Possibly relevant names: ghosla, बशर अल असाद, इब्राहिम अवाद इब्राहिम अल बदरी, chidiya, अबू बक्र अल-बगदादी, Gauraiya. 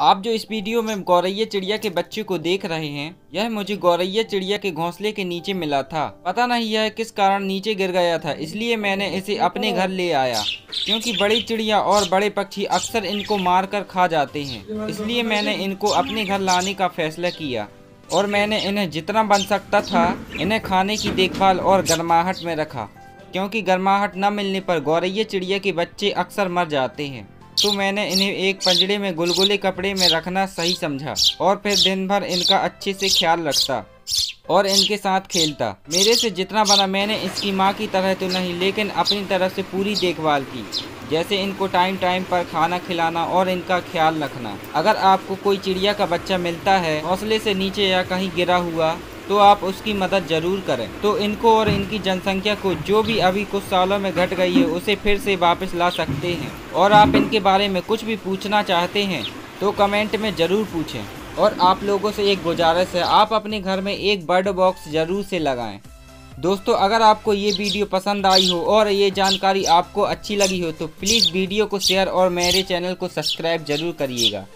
आप जो इस वीडियो में गौरैया चिड़िया के बच्चे को देख रहे हैं, यह मुझे गौरैया चिड़िया के घोंसले के नीचे मिला था। पता नहीं यह किस कारण नीचे गिर गया था, इसलिए मैंने इसे अपने घर ले आया, क्योंकि बड़ी चिड़िया और बड़े पक्षी अक्सर इनको मारकर खा जाते हैं। इसलिए मैंने इनको अपने घर लाने का फैसला किया और मैंने इन्हें जितना बन सकता था इन्हें खाने की देखभाल और गर्माहट में रखा, क्योंकि गर्माहट न मिलने पर गौरैया चिड़िया के बच्चे अक्सर मर जाते हैं। तो मैंने इन्हें एक पंजड़े में गुलगुले कपड़े में रखना सही समझा और फिर दिन भर इनका अच्छे से ख्याल रखता और इनके साथ खेलता। मेरे से जितना बना मैंने इसकी माँ की तरह तो नहीं, लेकिन अपनी तरफ से पूरी देखभाल की, जैसे इनको टाइम टाइम पर खाना खिलाना और इनका ख्याल रखना। अगर आपको कोई चिड़िया का बच्चा मिलता है घोंसले से नीचे या कहीं गिरा हुआ, तो आप उसकी मदद जरूर करें। तो इनको और इनकी जनसंख्या को, जो भी अभी कुछ सालों में घट गई है, उसे फिर से वापस ला सकते हैं। और आप इनके बारे में कुछ भी पूछना चाहते हैं तो कमेंट में ज़रूर पूछें। और आप लोगों से एक गुजारिश है, आप अपने घर में एक बर्ड बॉक्स ज़रूर से लगाएं। दोस्तों, अगर आपको ये वीडियो पसंद आई हो और ये जानकारी आपको अच्छी लगी हो तो प्लीज़ वीडियो को शेयर और मेरे चैनल को सब्सक्राइब जरूर करिएगा।